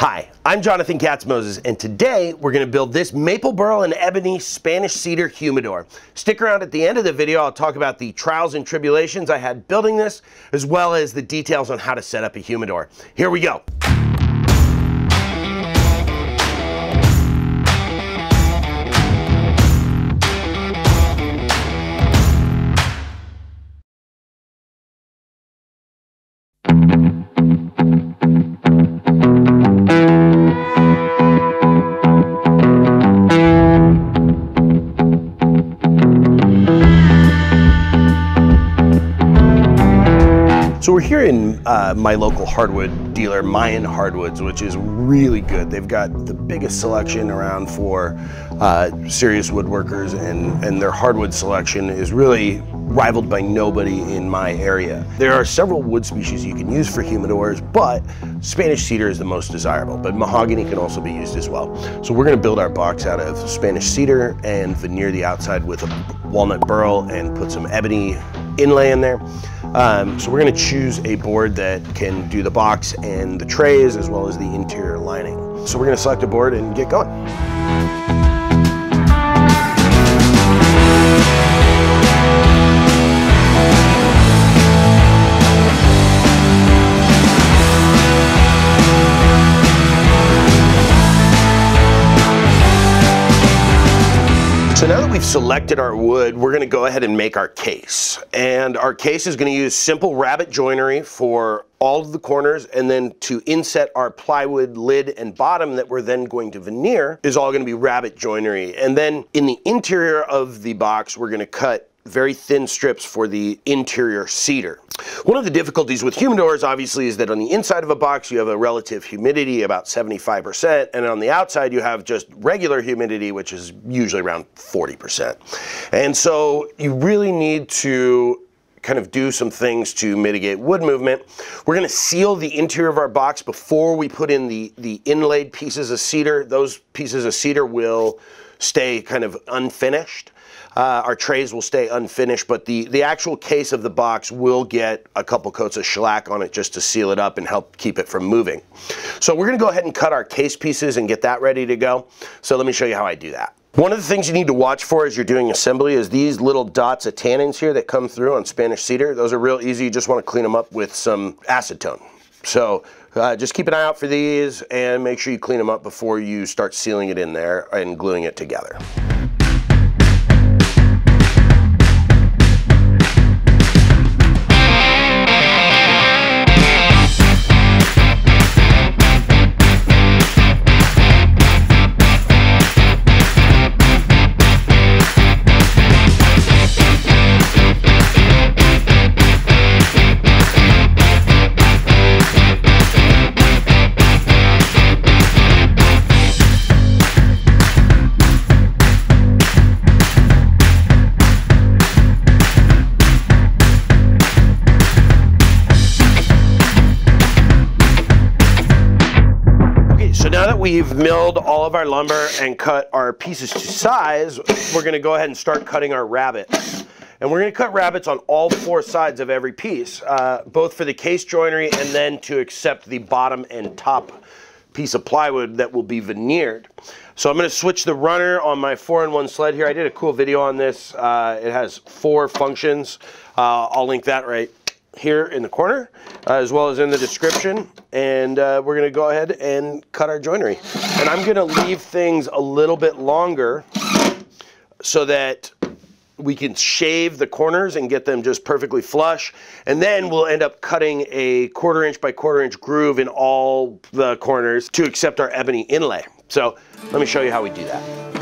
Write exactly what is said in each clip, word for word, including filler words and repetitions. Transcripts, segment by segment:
Hi, I'm Jonathan Katz-Moses, and today we're going to build this maple burl and ebony Spanish cedar humidor. Stick around at the end of the video. I'll talk about the trials and tribulations I had building this, as well as the details on how to set up a humidor. Here we go. So we're here in uh, my local hardwood dealer, Mayan Hardwoods, which is really good. They've got the biggest selection around for uh, serious woodworkers, and, and their hardwood selection is really rivaled by nobody in my area. There are several wood species you can use for humidors, but Spanish cedar is the most desirable, but mahogany can also be used as well. So we're gonna build our box out of Spanish cedar and veneer the outside with a walnut burl and put some ebony inlay in there. Um, so we're going to choose a board that can do the box and the trays as well as the interior lining. So we're going to select a board and get going. So now that we've selected our wood, we're going to go ahead and make our case. And our case is going to use simple rabbet joinery for all of the corners, and then to inset our plywood lid and bottom that we're then going to veneer is all going to be rabbet joinery. And then in the interior of the box, we're going to cut very thin strips for the interior cedar. One of the difficulties with humidors, obviously, is that on the inside of a box you have a relative humidity, about seventy-five percent, and on the outside you have just regular humidity, which is usually around forty percent. And so you really need to kind of do some things to mitigate wood movement. We're gonna seal the interior of our box before we put in the, the inlaid pieces of cedar. Those pieces of cedar will stay kind of unfinished. Uh, our trays will stay unfinished, but the, the actual case of the box will get a couple coats of shellac on it just to seal it up and help keep it from moving. So we're gonna go ahead and cut our case pieces and get that ready to go. So let me show you how I do that. One of the things you need to watch for as you're doing assembly is these little dots of tannins here that come through on Spanish cedar. Those are real easy. You just wanna clean them up with some acetone. So uh, just keep an eye out for these and make sure you clean them up before you start sealing it in there and gluing it together. We've milled all of our lumber and cut our pieces to size. We're going to go ahead and start cutting our rabbits. And we're going to cut rabbits on all four sides of every piece, uh, both for the case joinery and then to accept the bottom and top piece of plywood that will be veneered. So I'm going to switch the runner on my four in one sled here. I did a cool video on this. Uh, it has four functions. Uh, I'll link that right here in the corner, uh, as well as in the description. And uh, we're gonna go ahead and cut our joinery. And I'm gonna leave things a little bit longer so that we can shave the corners and get them just perfectly flush. And then we'll end up cutting a quarter inch by quarter inch groove in all the corners to accept our ebony inlay. So let me show you how we do that.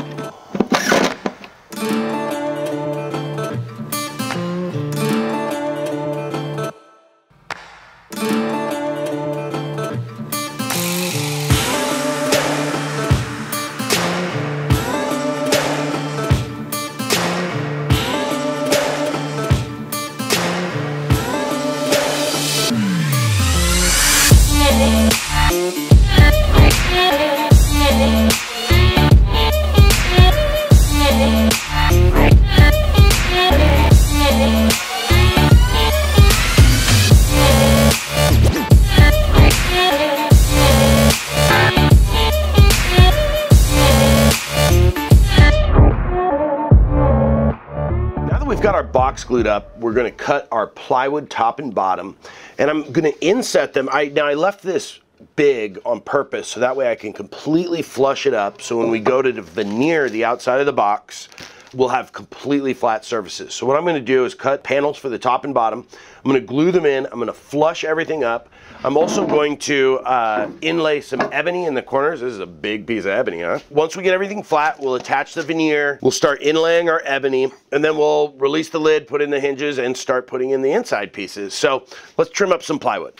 box glued up. We're going to cut our plywood top and bottom, and I'm going to inset them. I now I left this big on purpose so that way I can completely flush it up, so when we go to veneer the outside of the box, we'll have completely flat surfaces. So what I'm going to do is cut panels for the top and bottom. I'm going to glue them in. I'm going to flush everything up. I'm also going to uh, inlay some ebony in the corners. This is a big piece of ebony, huh? Once we get everything flat, we'll attach the veneer. We'll start inlaying our ebony, and then we'll release the lid, put in the hinges, and start putting in the inside pieces. So let's trim up some plywood.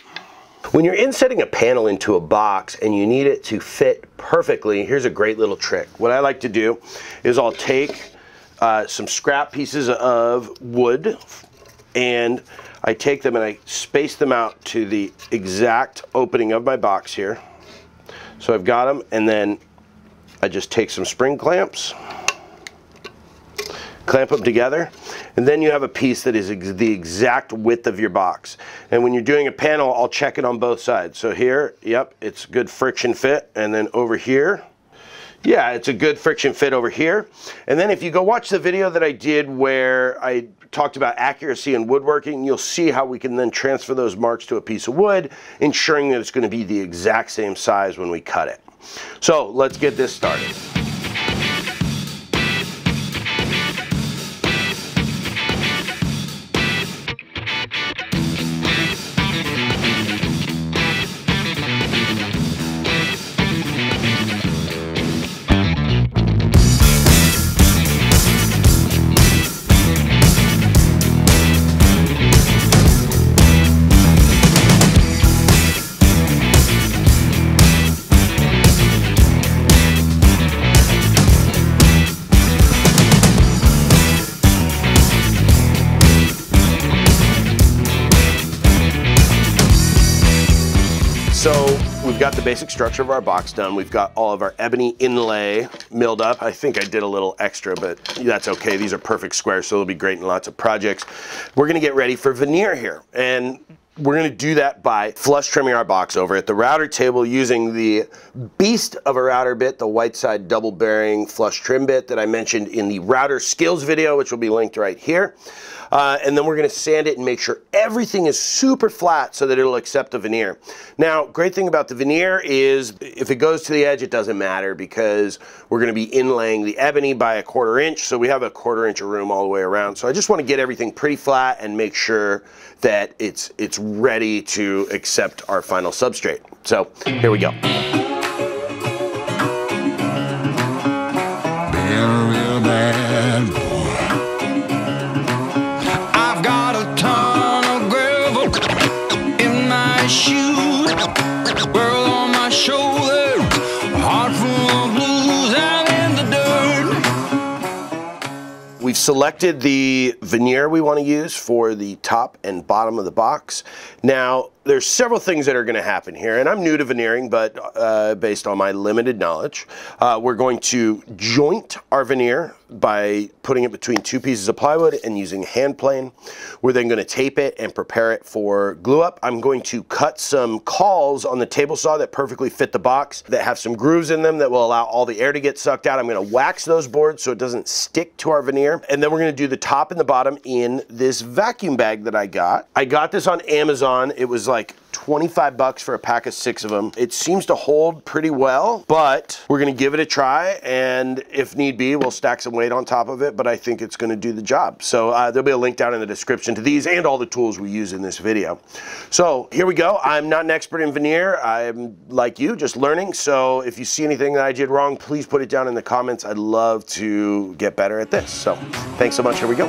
When you're insetting a panel into a box and you need it to fit perfectly, here's a great little trick. What I like to do is I'll take Uh, some scrap pieces of wood, and I take them and I space them out to the exact opening of my box here. So I've got them, and then I just take some spring clamps, clamp them together, and then you have a piece that is ex the exact width of your box. And when you're doing a panel, I'll check it on both sides. So here, yep, it's good friction fit, and then over here, yeah, it's a good friction fit over here. And then if you go watch the video that I did where I talked about accuracy in woodworking, you'll see how we can then transfer those marks to a piece of wood, ensuring that it's going to be the exact same size when we cut it. So let's get this started. So we've got the basic structure of our box done. We've got all of our ebony inlay milled up. I think I did a little extra, but that's okay. These are perfect squares, so they'll be great in lots of projects. We're gonna get ready for veneer here. And we're gonna do that by flush trimming our box over at the router table using the beast of a router bit, the Whiteside double bearing flush trim bit that I mentioned in the router skills video, which will be linked right here. Uh, and then we're gonna sand it and make sure everything is super flat so that it'll accept the veneer. Now, great thing about the veneer is if it goes to the edge, it doesn't matter because we're gonna be inlaying the ebony by a quarter inch, so we have a quarter inch of room all the way around. So I just wanna get everything pretty flat and make sure that it's, it's ready to accept our final substrate. So here we go. We've selected the veneer we want to use for the top and bottom of the box. Now, there's several things that are going to happen here, and I'm new to veneering, but uh, based on my limited knowledge, uh, we're going to joint our veneer by putting it between two pieces of plywood and using a hand plane. We're then going to tape it and prepare it for glue up. I'm going to cut some cauls on the table saw that perfectly fit the box, that have some grooves in them that will allow all the air to get sucked out. I'm going to wax those boards so it doesn't stick to our veneer. And then we're gonna do the top and the bottom in this vacuum bag that I got. I got this on Amazon. It was like twenty-five bucks for a pack of six of them. It seems to hold pretty well, but we're gonna give it a try, and if need be, we'll stack some weight on top of it, but I think it's gonna do the job. So uh, there'll be a link down in the description to these and all the tools we use in this video. So here we go. I'm not an expert in veneer. I'm like you, just learning. So if you see anything that I did wrong, please put it down in the comments. I'd love to get better at this. So thanks so much, here we go.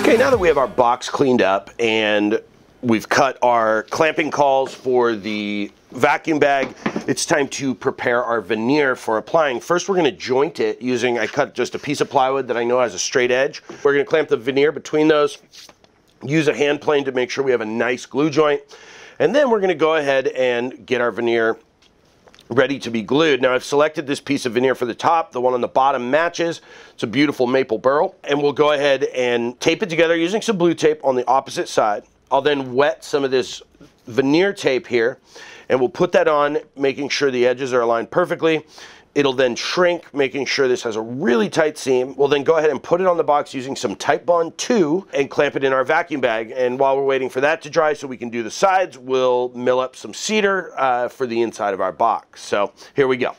Okay, now that we have our box cleaned up and we've cut our clamping cauls for the vacuum bag, it's time to prepare our veneer for applying. First, we're gonna joint it using, I cut just a piece of plywood that I know has a straight edge. We're gonna clamp the veneer between those, use a hand plane to make sure we have a nice glue joint, and then we're gonna go ahead and get our veneer ready to be glued. Now I've selected this piece of veneer for the top. The one on the bottom matches. It's a beautiful maple burl. And we'll go ahead and tape it together using some blue tape on the opposite side. I'll then wet some of this veneer tape here, and we'll put that on, making sure the edges are aligned perfectly. It'll then shrink, making sure this has a really tight seam. We'll then go ahead and put it on the box using some Titebond two and clamp it in our vacuum bag. And while we're waiting for that to dry so we can do the sides, we'll mill up some cedar uh, for the inside of our box. So here we go.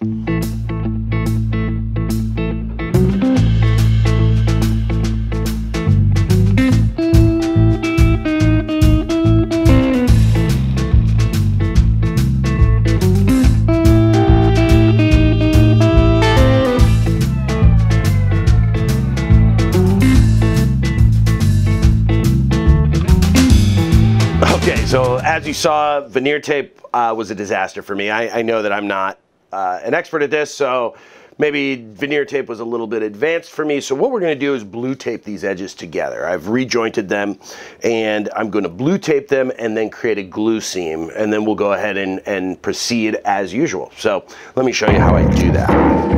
So as you saw, veneer tape uh, was a disaster for me. I, I know that I'm not uh, an expert at this, so maybe veneer tape was a little bit advanced for me. So what we're gonna do is blue tape these edges together. I've rejointed them, and I'm gonna blue tape them and then create a glue seam, and then we'll go ahead and, and proceed as usual. So let me show you how I do that.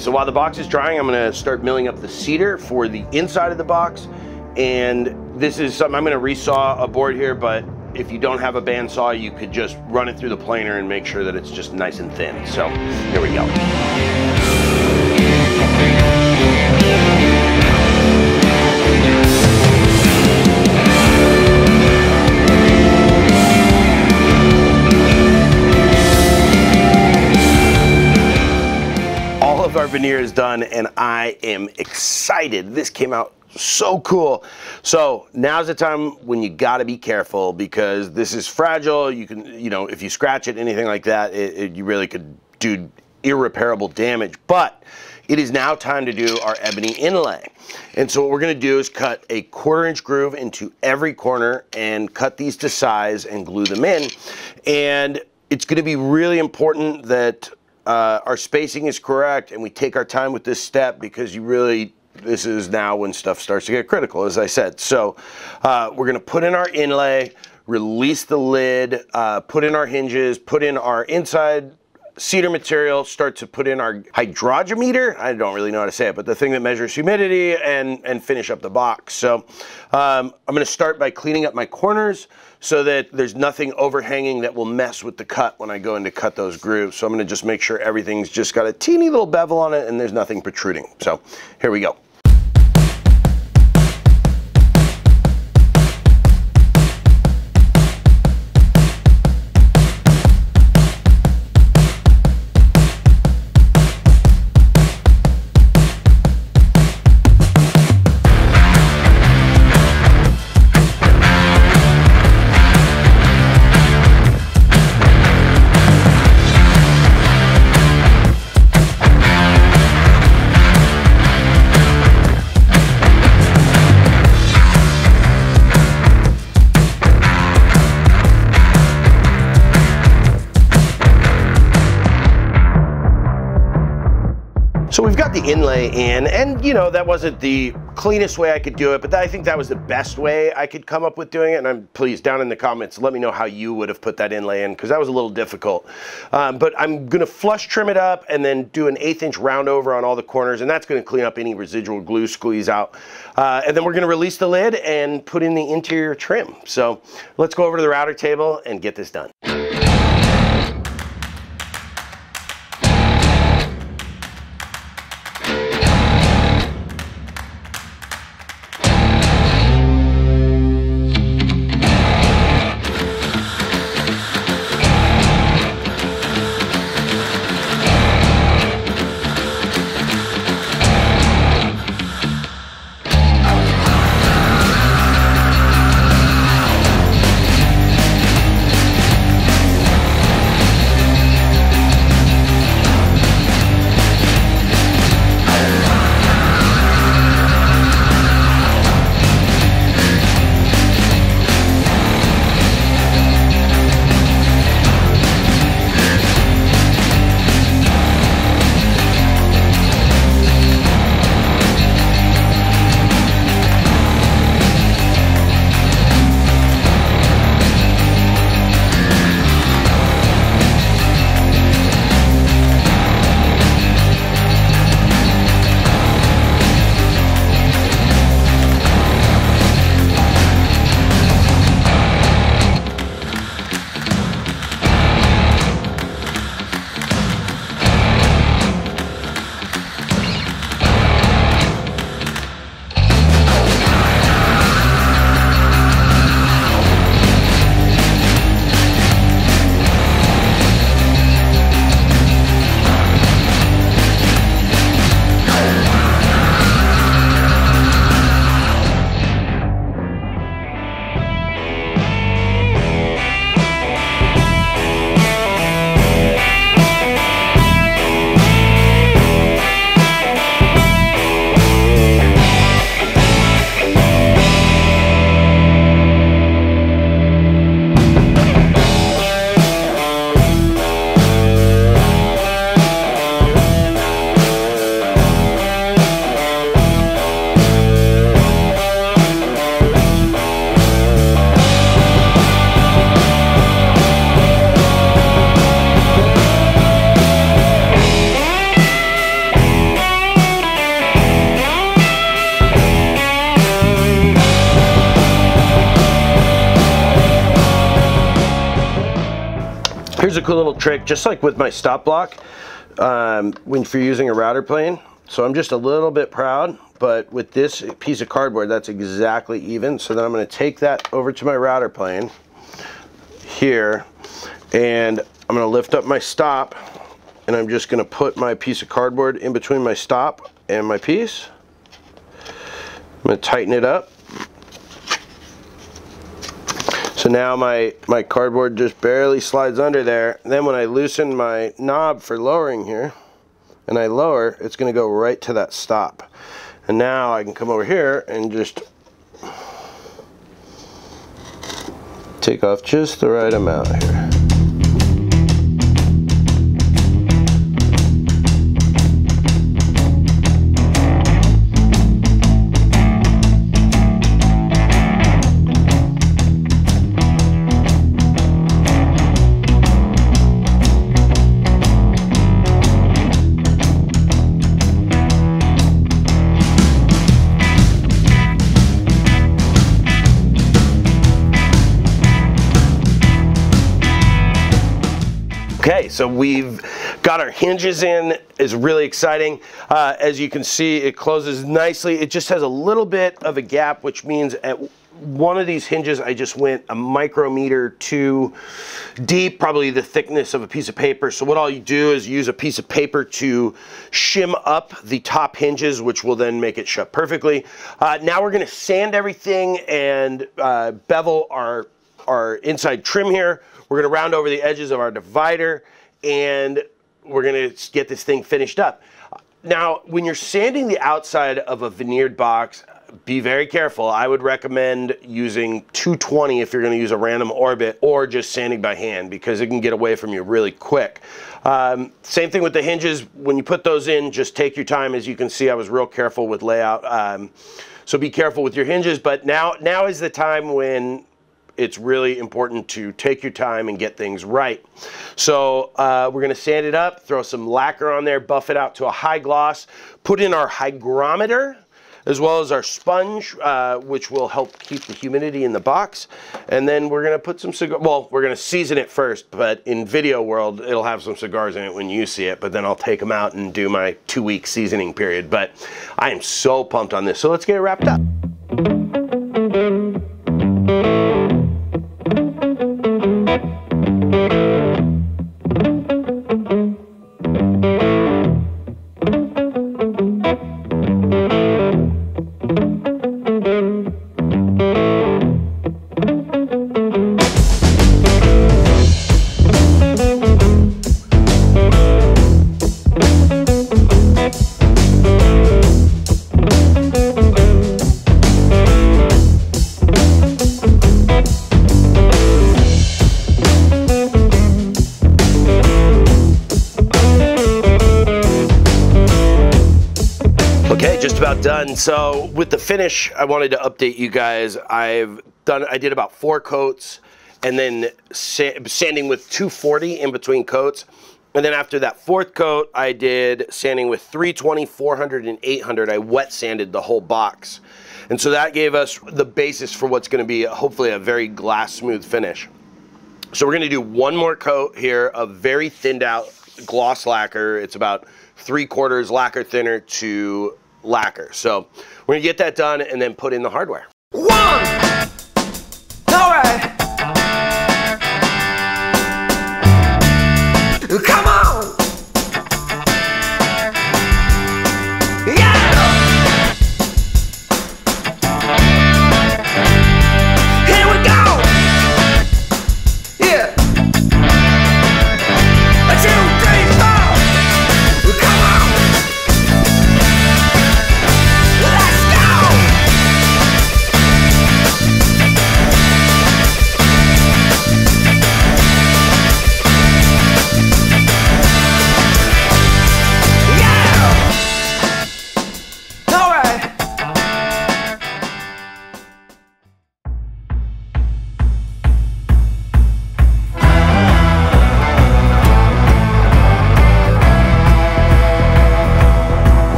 So while the box is drying, I'm gonna start milling up the cedar for the inside of the box. And this is something, I'm gonna resaw a board here, but if you don't have a bandsaw, you could just run it through the planer and make sure that it's just nice and thin. So here we go. Our veneer is done, and I am excited. This came out so cool. So now's the time when you got to be careful, because this is fragile. You can, you know, if you scratch it, anything like that, it, it, you really could do irreparable damage. But it is now time to do our ebony inlay. And so what we're going to do is cut a quarter inch groove into every corner and cut these to size and glue them in. And it's going to be really important that Uh, our spacing is correct, and we take our time with this step, because you really, this is now when stuff starts to get critical, as I said. So uh, we're gonna put in our inlay, release the lid, uh, put in our hinges, put in our inside cedar material, start to put in our hydrometer. I don't really know how to say it, but the thing that measures humidity, and, and finish up the box. So um, I'm gonna start by cleaning up my corners, so that there's nothing overhanging that will mess with the cut when I go in to cut those grooves. So I'm gonna just make sure everything's just got a teeny little bevel on it and there's nothing protruding. So here we go. So we've got the inlay in, and you know, that wasn't the cleanest way I could do it, but that, I think that was the best way I could come up with doing it. And I'm pleased, down in the comments, let me know how you would have put that inlay in, because that was a little difficult. Um, but I'm gonna flush trim it up and then do an eighth inch round over on all the corners, and that's gonna clean up any residual glue squeeze out. Uh, and then we're gonna release the lid and put in the interior trim. So let's go over to the router table and get this done. Here's a cool little trick, just like with my stop block, um, when if you're using a router plane. So I'm just a little bit proud, but with this piece of cardboard, that's exactly even. So then I'm gonna take that over to my router plane here, and I'm gonna lift up my stop, and I'm just gonna put my piece of cardboard in between my stop and my piece. I'm gonna tighten it up. So now my, my cardboard just barely slides under there. And then when I loosen my knob for lowering here, and I lower, it's gonna go right to that stop. And now I can come over here and just take off just the right amount here. Okay, so we've got our hinges in. It's really exciting. Uh, as you can see, it closes nicely. It just has a little bit of a gap, which means at one of these hinges, I just went a micrometer too deep, probably the thickness of a piece of paper. So what all you do is use a piece of paper to shim up the top hinges, which will then make it shut perfectly. Uh, now we're gonna sand everything and uh, bevel our, our inside trim here. We're gonna round over the edges of our divider, and we're gonna get this thing finished up. Now, when you're sanding the outside of a veneered box, be very careful. I would recommend using two twenty if you're going to use a random orbit, or just sanding by hand, because it can get away from you really quick. Um, same thing with the hinges. When you put those in, just take your time. As you can see, I was real careful with layout. Um, so be careful with your hinges. But now, now is the time when it's really important to take your time and get things right. So uh, we're gonna sand it up, throw some lacquer on there, buff it out to a high gloss, put in our hygrometer, as well as our sponge, uh, which will help keep the humidity in the box. And then we're gonna put some cigar, well, we're gonna season it first, but in video world, it'll have some cigars in it when you see it, but then I'll take them out and do my two week seasoning period. But I am so pumped on this. So let's get it wrapped up. Done. So with the finish, I wanted to update you guys. I've done, I did about four coats, and then sanding with two forty in between coats. And then after that fourth coat, I did sanding with three twenty, four hundred, and eight hundred. I wet sanded the whole box. And so that gave us the basis for what's going to be hopefully a very glass smooth finish. So we're going to do one more coat here of very thinned out gloss lacquer. It's about three quarters lacquer thinner to lacquer. So we're gonna get that done and then put in the hardware. One. All right. Come on. Yeah. Here we go. Yeah.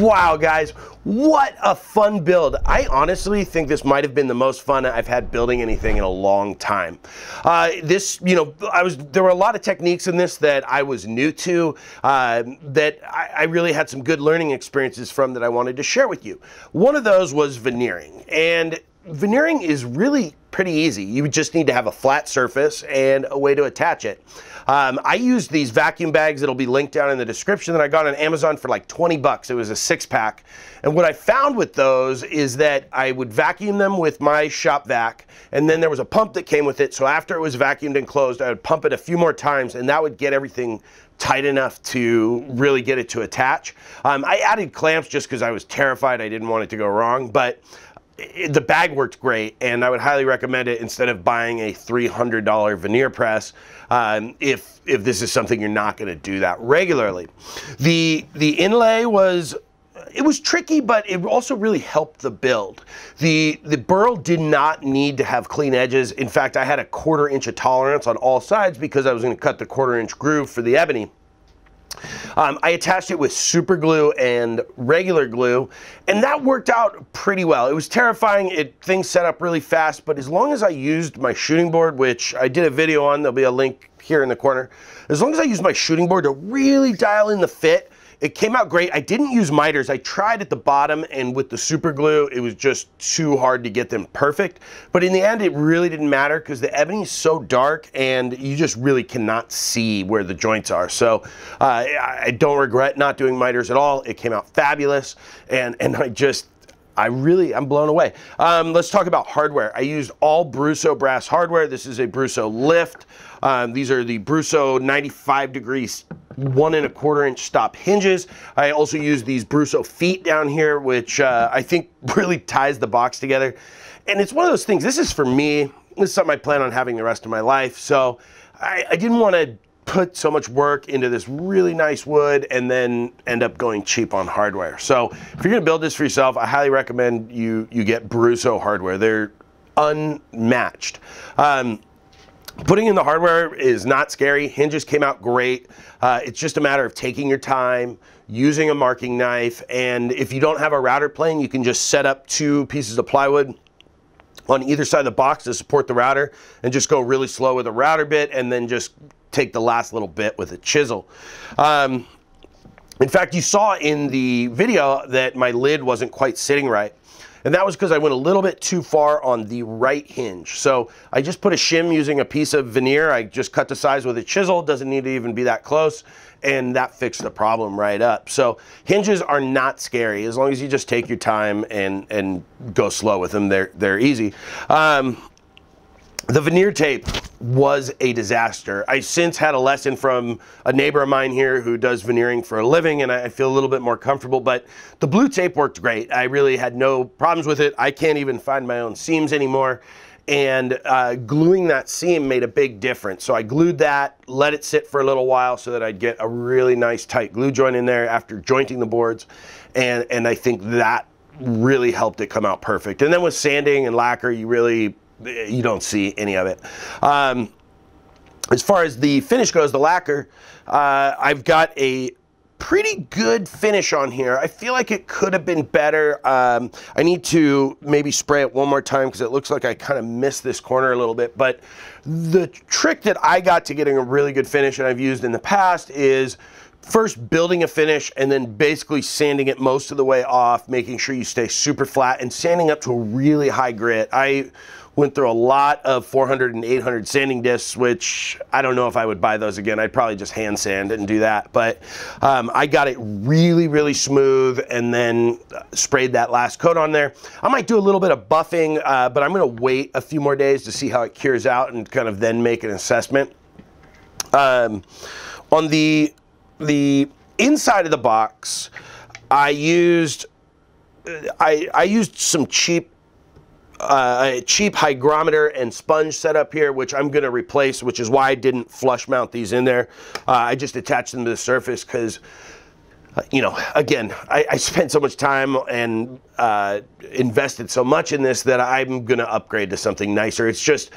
Wow, guys, what a fun build. I honestly think this might have been the most fun I've had building anything in a long time. Uh, this, you know, I was, there were a lot of techniques in this that I was new to, uh, that I, I really had some good learning experiences from that I wanted to share with you. One of those was veneering, and veneering is really pretty easy. You just need to have a flat surface and a way to attach it. Um, I used these vacuum bags that'll be linked down in the description that I got on Amazon for like twenty bucks. It was a six pack. And what I found with those is that I would vacuum them with my shop vac, and then there was a pump that came with it. So after it was vacuumed and closed, I would pump it a few more times, and that would get everything tight enough to really get it to attach. Um, I added clamps just because I was terrified. I didn't want it to go wrong, but It, the bag worked great, and I would highly recommend it instead of buying a three hundred dollar veneer press um, if if this is something you're not going to do that regularly. The the inlay was, it was tricky, but it also really helped the build. The the burl did not need to have clean edges. In fact, I had a quarter inch of tolerance on all sides because I was going to cut the quarter inch groove for the ebony. Um, I attached it with super glue and regular glue, and that worked out pretty well. It was terrifying. It things set up really fast, but as long as I used my shooting board, which I did a video on, there'll be a link here in the corner. As long as I used my shooting board to really dial in the fit, It came out great. I didn't use miters. I tried at the bottom, and with the super glue, it was just too hard to get them perfect. But in the end, it really didn't matter because the ebony is so dark and you just really cannot see where the joints are. So uh, I don't regret not doing miters at all. It came out fabulous, and, and I just, I really, I'm blown away. Um, let's talk about hardware. I used all Brusso brass hardware. This is a Brusso lift. Um, these are the Brusso ninety-five degrees, one and a quarter inch stop hinges. I also used these Brusso feet down here, which uh, I think really ties the box together. And it's one of those things, this is for me, this is something I plan on having the rest of my life. So I, I didn't want to put so much work into this really nice wood and then end up going cheap on hardware. So if you're gonna build this for yourself, I highly recommend you you get Brusso hardware. They're unmatched. Um, putting in the hardware is not scary. Hinges came out great. Uh, it's just a matter of taking your time, using a marking knife, and if you don't have a router plane, you can just set up two pieces of plywood on either side of the box to support the router and just go really slow with a router bit and then just take the last little bit with a chisel. Um, in fact, you saw in the video that my lid wasn't quite sitting right. And that was because I went a little bit too far on the right hinge. So I just put a shim using a piece of veneer. I just cut the size with a chisel. Doesn't need to even be that close. And that fixed the problem right up. So hinges are not scary. As long as you just take your time and, and go slow with them, they're, they're easy. Um, the veneer tape was a disaster. I since had a lesson from a neighbor of mine here who does veneering for a living, and I feel a little bit more comfortable, but the blue tape worked great. I really had no problems with it. I can't even find my own seams anymore. And uh, gluing that seam made a big difference. So I glued that, let it sit for a little while so that I'd get a really nice tight glue joint in there after jointing the boards. And, and I think that really helped it come out perfect. And then with sanding and lacquer, you really, you don't see any of it. Um, as far as the finish goes, the lacquer, uh, I've got a pretty good finish on here. I feel like it could have been better. Um, I need to maybe spray it one more time because it looks like I kind of missed this corner a little bit. But the trick that I got to getting a really good finish, and I've used in the past, is first building a finish and then basically sanding it most of the way off, making sure you stay super flat and sanding up to a really high grit. I went through a lot of four hundred and eight hundred sanding discs, which I don't know if I would buy those again. I'd probably just hand sand and do that. But um, I got it really, really smooth and then sprayed that last coat on there. I might do a little bit of buffing, uh, but I'm gonna wait a few more days to see how it cures out and kind of then make an assessment. Um, on the, the inside of the box, I used, I, I used some cheap Uh, a cheap hygrometer and sponge setup here, which I'm going to replace, which is why I didn't flush mount these in there. Uh, I just attached them to the surface because, uh, you know, again, I, I spent so much time and uh, invested so much in this that I'm going to upgrade to something nicer. It's just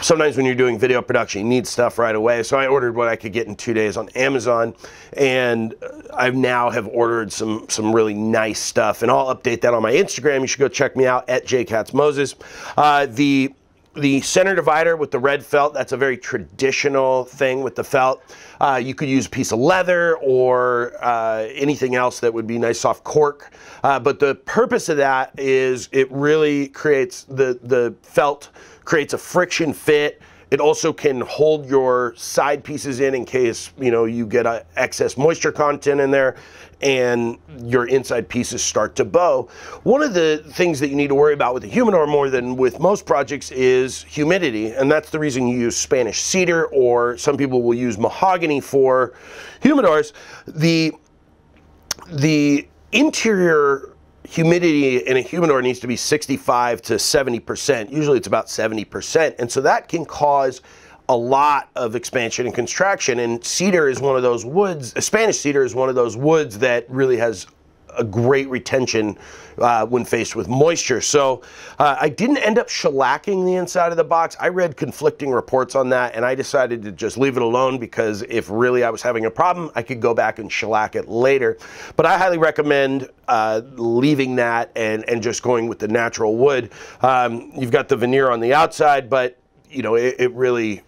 sometimes when you're doing video production, you need stuff right away. So I ordered what I could get in two days on Amazon, and I now have ordered some some really nice stuff, and I'll update that on my Instagram. You should go check me out at J Katz Moses. Uh, the the center divider with the red felt, that's a very traditional thing with the felt. Uh, you could use a piece of leather or uh, anything else that would be nice soft cork. Uh, but the purpose of that is it really creates the the felt. Creates a friction fit. It also can hold your side pieces in in case, you know, you get a excess moisture content in there and your inside pieces start to bow. One of the things that you need to worry about with a humidor more than with most projects is humidity, and that's the reason you use Spanish cedar, or some people will use mahogany for humidors. The, the interior humidity in a humidor needs to be sixty-five to seventy percent. Usually it's about seventy percent. And so that can cause a lot of expansion and contraction. And cedar is one of those woods, Spanish cedar is one of those woods that really has a great retention uh, when faced with moisture. So uh, I didn't end up shellacking the inside of the box. I read conflicting reports on that, and I decided to just leave it alone because if really I was having a problem, I could go back and shellac it later. But I highly recommend uh, leaving that and, and just going with the natural wood. Um, you've got the veneer on the outside, but you know, it, it really,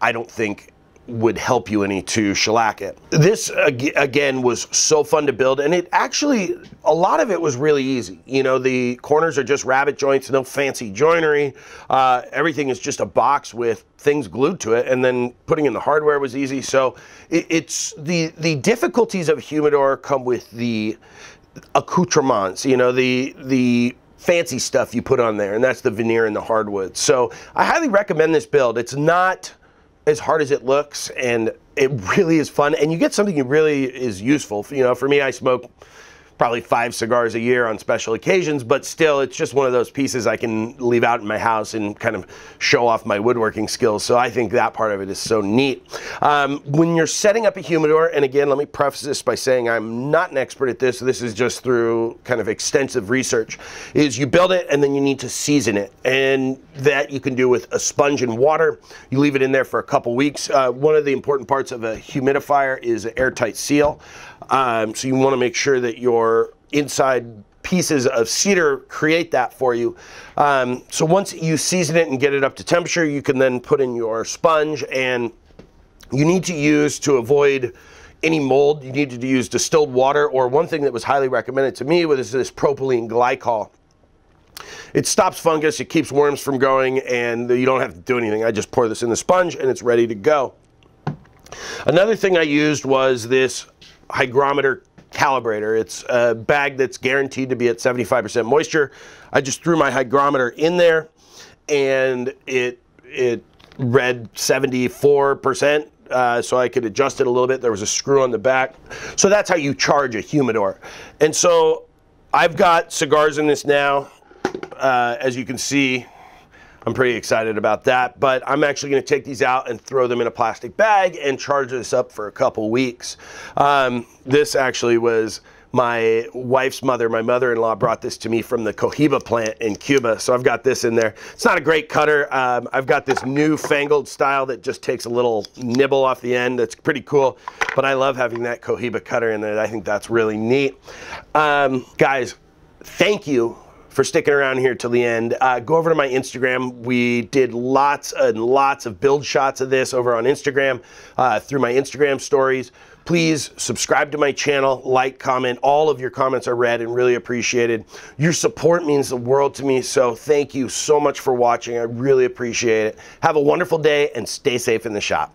I don't think would help you any to shellac it. This again was so fun to build, and it actually, a lot of it was really easy. You know, the corners are just rabbit joints, no fancy joinery. Uh, everything is just a box with things glued to it, and then putting in the hardware was easy. So it, it's the, the difficulties of humidor come with the accoutrements, you know, the, the fancy stuff you put on there, and that's the veneer and the hardwood. So I highly recommend this build. It's not as hard as it looks, and it really is fun, and you get something that really is useful. You know, for me, I smoke probably five cigars a year on special occasions, but still, it's just one of those pieces I can leave out in my house and kind of show off my woodworking skills. So I think that part of it is so neat. Um, when you're setting up a humidor, and again, let me preface this by saying I'm not an expert at this. This is just through kind of extensive research, is you build it and then you need to season it. And that you can do with a sponge and water. You leave it in there for a couple weeks. Uh, one of the important parts of a humidifier is an airtight seal. Um, so you want to make sure that your inside pieces of cedar create that for you. Um, so once you season it and get it up to temperature, you can then put in your sponge, and you need to use, to avoid any mold, you need to use distilled water, or one thing that was highly recommended to me was this propylene glycol. It stops fungus, it keeps worms from growing, and you don't have to do anything. I just pour this in the sponge and it's ready to go. Another thing I used was this hygrometer calibrator. It's a bag that's guaranteed to be at seventy-five percent moisture. I just threw my hygrometer in there, and it it read seventy-four percent, uh, so I could adjust it a little bit. There was a screw on the back. So that's how you charge a humidor. And so I've got cigars in this now. Uh, as you can see, I'm pretty excited about that, but I'm actually going to take these out and throw them in a plastic bag and charge this up for a couple weeks. Um, this actually was my wife's mother. My mother-in-law brought this to me from the Cohiba plant in Cuba, so I've got this in there. It's not a great cutter. Um, I've got this new fangled style that just takes a little nibble off the end. That's pretty cool, but I love having that Cohiba cutter in there. I think that's really neat. Um, guys, thank you for sticking around here till the end. Uh, go over to my Instagram. We did lots and lots of build shots of this over on Instagram, uh, through my Instagram stories. Please subscribe to my channel, like, comment. All of your comments are read and really appreciated. Your support means the world to me, so thank you so much for watching. I really appreciate it. Have a wonderful day and stay safe in the shop.